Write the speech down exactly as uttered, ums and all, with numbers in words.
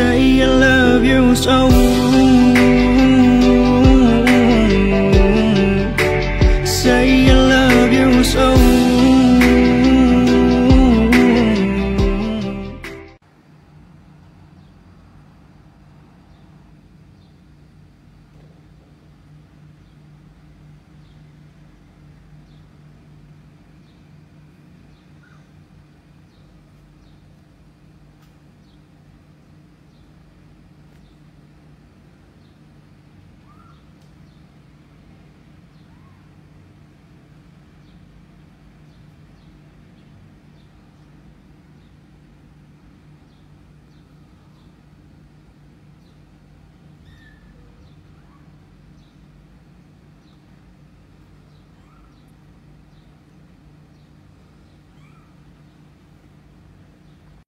say I love you so.